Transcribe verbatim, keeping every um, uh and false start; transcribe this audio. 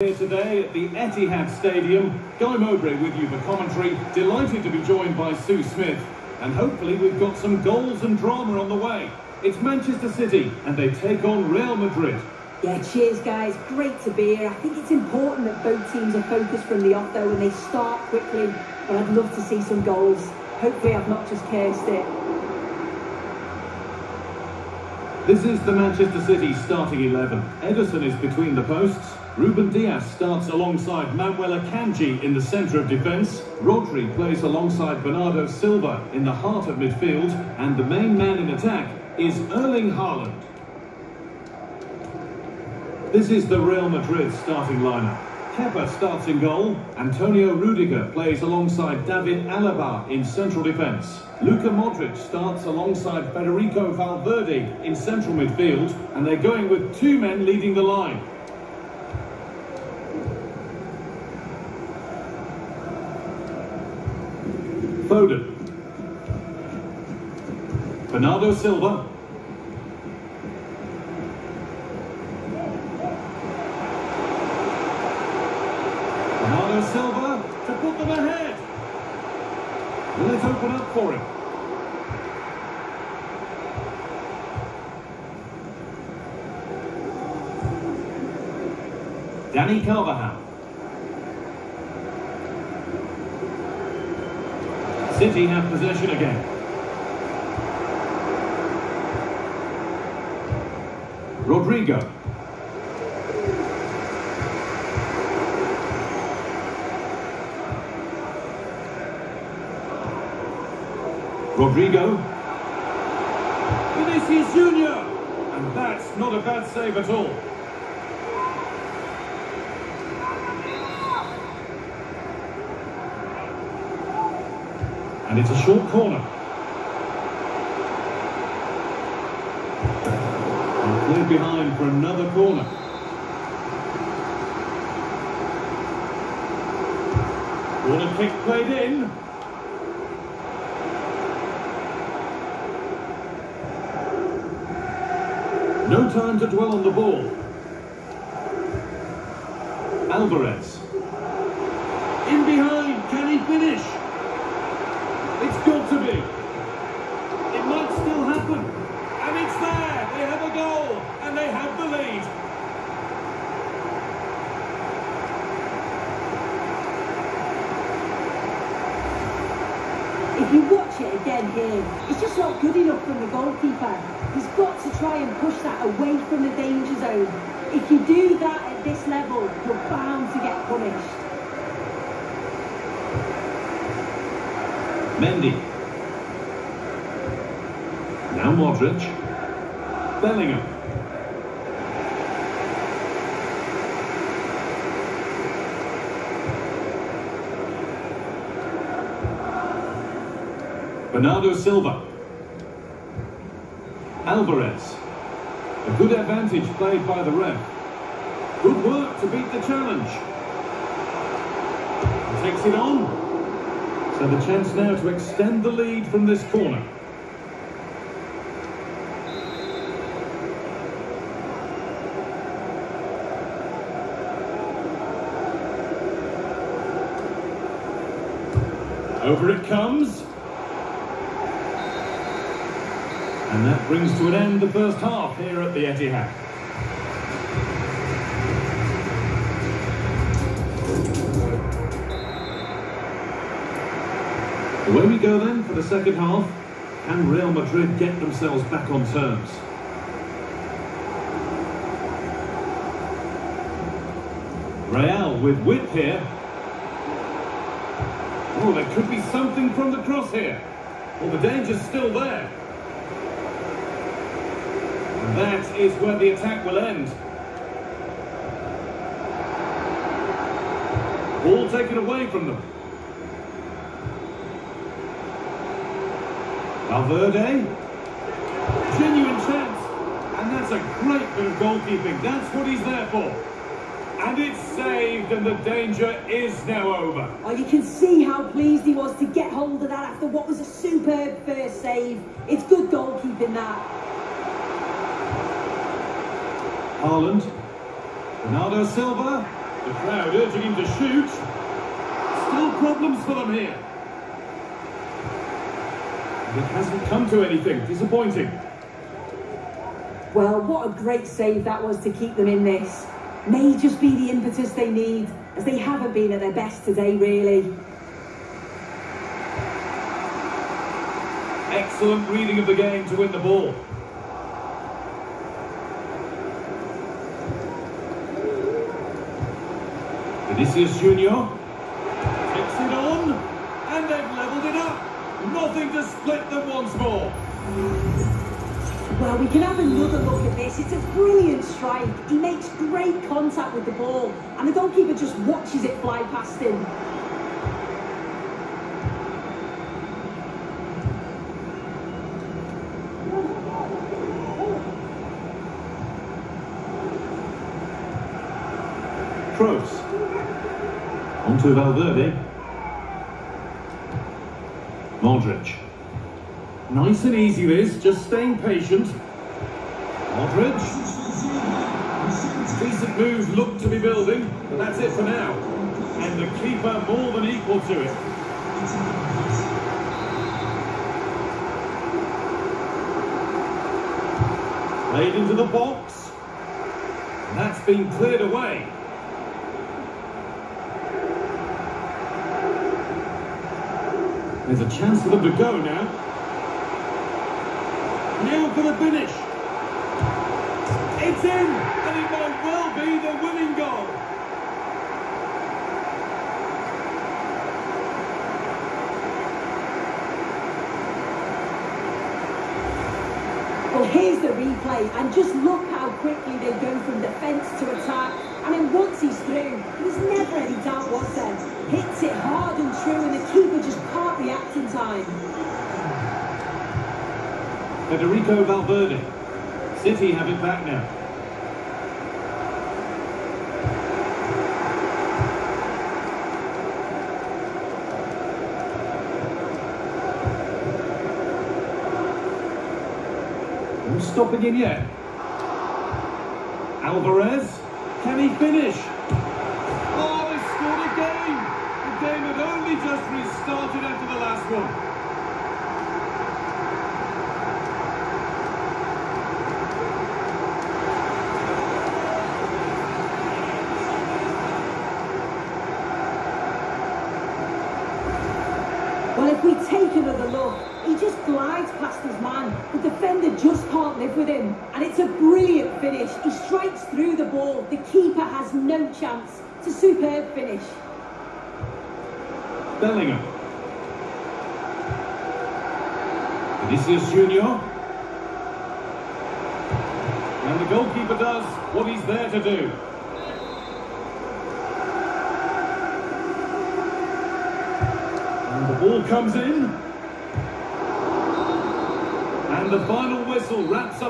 Here today at the Etihad Stadium, Guy Mowbray with you for commentary, delighted to be joined by Sue Smith, and hopefully we've got some goals and drama on the way. It's Manchester City and they take on Real Madrid. Yeah, cheers guys, great to be here. I think it's important that both teams are focused from the off though and they start quickly, but I'd love to see some goals. Hopefully I've not just cursed it. This is the Manchester City starting eleven. Ederson is between the posts. Ruben Dias starts alongside Manuel Akanji in the centre of defence. Rodri plays alongside Bernardo Silva in the heart of midfield. And the main man in attack is Erling Haaland. This is the Real Madrid starting lineup. Kepa starts in goal. Antonio Rudiger plays alongside David Alaba in central defence. Luka Modric starts alongside Federico Valverde in central midfield. And they're going with two men leading the line. Foden, Bernardo Silva, Bernardo Silva to put them ahead. Will it open up for him? Danny Carvajal. City have possession again. Rodrygo. Rodrygo. Vinicius Junior. And that's not a bad save at all. And it's a short corner. And cleared behind for another corner. Corner kick played in. No time to dwell on the ball. Alvarez. In behind. Can he finish? It's got to be. It might still happen. And it's there. They have a goal. And they have the lead. If you watch it again here, it's just not good enough from the goalkeeper. He's got to try and push that away from the danger zone. If you do that at this level, you're bound to get punished. Mendy. Now Modric. Bellingham. Bernardo Silva. Alvarez. A good advantage played by the ref. Good work to beat the challenge. Takes it on. So the chance now to extend the lead from this corner. Over it comes. And that brings to an end the first half here at the Etihad. Away we go then for the second half. Can Real Madrid get themselves back on terms? Real with width here. Oh, there could be something from the cross here. Well, the danger's still there. And that is where the attack will end. Ball taken away from them. Valverde, genuine chance, and that's a great bit of goalkeeping, that's what he's there for. And it's saved, and the danger is now over. Oh, you can see how pleased he was to get hold of that after what was a superb first save. It's good goalkeeping, that. Haaland, Bernardo Silva, The crowd urging him to shoot. Still problems for them here. It hasn't come to anything. Disappointing. Well, what a great save that was to keep them in this. May just be the impetus they need, as they haven't been at their best today, really. Excellent reading of the game to win the ball. Vinicius Junior kicks it on, and they've levelled it up. Nothing to split them once more. Well, we can have another look at this. It's a brilliant strike. He makes great contact with the ball, and the goalkeeper just watches it fly past him. Cross. Onto Valverde. Modric. Nice and easy this, just staying patient. Modric. Decent moves look to be building, but that's it for now. And the keeper more than equal to it. Played into the box. And that's been cleared away. There's a chance for them to go now. Now for the finish. It's in, and it might well be the winning goal. Well, here's the replay, and just look how quickly they go from defence to attack. I mean, once he's through, there's never any doubt what's there. Hits it hard and true, and the keeper just can't react in time. Federico Valverde. City have it back now. No stopping him yet. Alvarez. Can he finish? Oh, they scored again! The game had only just restarted after the last one. Well, if we take another look, he just glides past his man. The defender just can't live with him. And it's a brilliant finish. He strikes through the ball. The keeper has no chance. It's a superb finish. Bellingham. Vinicius Junior. And the goalkeeper does what he's there to do. And the ball comes in. And the final whistle wraps up.